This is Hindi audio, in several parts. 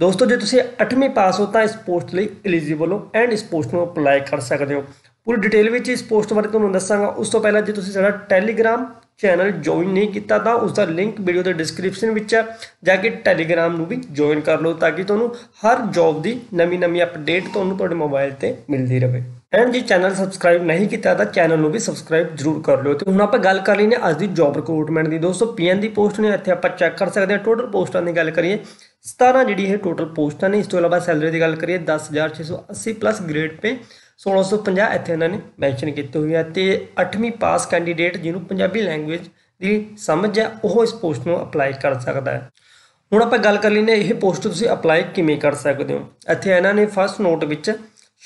दोस्तों जो तुसी 8वीं पास होता इस पोस्ट लिए एलिजिबल हो एंड इस पोस्ट में अप्लाई कर सकते हो। पूरी डिटेल में इस पोस्ट बारे तुहानूं दस्सांगा। उस तो पहले जो तुसी साडा टैलीग्राम चैनल ज्वाइन नहीं किया था उसका लिंक वीडियो के डिस्क्रिप्शन में है, जाके टैलीग्राम में भी ज्वाइन कर लो ताकि तुहानूं हर जॉब की नवी नवी अपडेट तुहानूं मोबाइल से मिलती रहे। एंड जी चैनल सबसक्राइब नहीं किया था चैनल में भी सबसक्राइब जरूर कर लो। तो हुण आपां गल कर लैने अज दी जॉब रिक्रूटमेंट की। दोस्तों पीएन दी पोस्ट ने इत्थे आपां चैक कर सकते हैं। टोटल पोस्टां की गल करिए 17 जी है टोटल पोस्टां ने। इस तो इलावा सैलरी की गल करिए 10,680 प्लस ग्रेड पे 1650 इत्थे इन्होंने मैनशन की हुई है। तो 8वीं पास कैंडीडेट जिन्होंने पंजाबी लैंगुएज की समझ है वह इस पोस्ट में अपलाई कर सकता है। हुण आपां गल कर लैने यह पोस्ट तुसीं अपलाई किवें कर सकते हो। इत्थे इन्हों ने फस्ट नोट में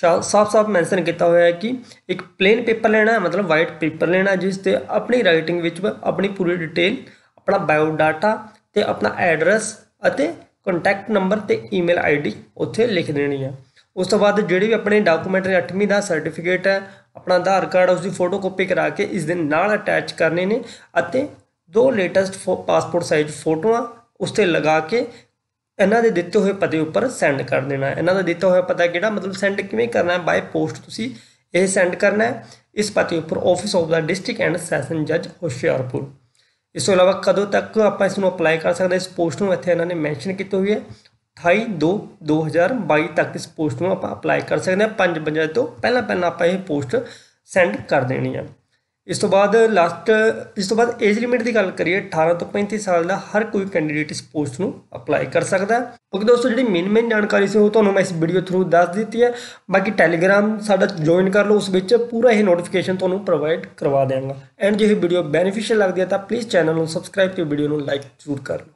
साफ साफ मैनशन किया हुआ है कि एक प्लेन पेपर लेना है, मतलब वाइट पेपर लेना है जिसते अपनी राइटिंग विच अपनी पूरी डिटेल अपना बायोडाटा तो अपना एड्रैस और कॉन्टैक्ट नंबर तो ईमेल आई डी उत्थे लिख देनी है। उस तो बाद जिहड़े भी अपने डॉकूमेंट ने 8वीं का सर्टिफिकेट है अपना आधार कार्ड उसकी फोटो कॉपी करा के इस दे नाल अटैच करने ने अते 2 लेटेस्ट पासपोर्ट साइज फोटोआं उसते लगा के इन्हों के दिते हुए पते उपर सेंड कर देना है। इन्हों का दिता हुआ पता कि मतलब सेंड किवें करना है, बाय पोस्ट तुसीं यह सेंड करना है इस पते उपर office of the district and session जज हुशियारपुर। इस तो इलावा कदों तक आप इसनूं अपलाई कर सकते इस पोस्ट में इत्थे इन्हों ने मैनशन की हुई है 28/2/2022 तक इस पोस्ट में आप अपलाई कर सकते हैं। 5 बजे तो पहला पहला आप यह पोस्ट सेंड कर देनी है। इस तो बाद एज लिमिट की गल करिए 18 तो 35 साल का हर कोई कैंडीडेट इस पोस्ट में अपलाई कर सकता है। ओके दोस्तों जी मेन जानकारी से तो मैं इस वीडियो थ्रू दस दी है। बाकी टैलीग्राम साडा ज्वाइन कर लो, उस विच पूरा ही नोटिफिकेशन तो प्रोवाइड करवा देंगे। एंड जो वीडियो बेनीफिशियल लगती है तो प्लीज़ चैनल में सबसक्राइब तो वीडियो में लाइक जरूर कर लो।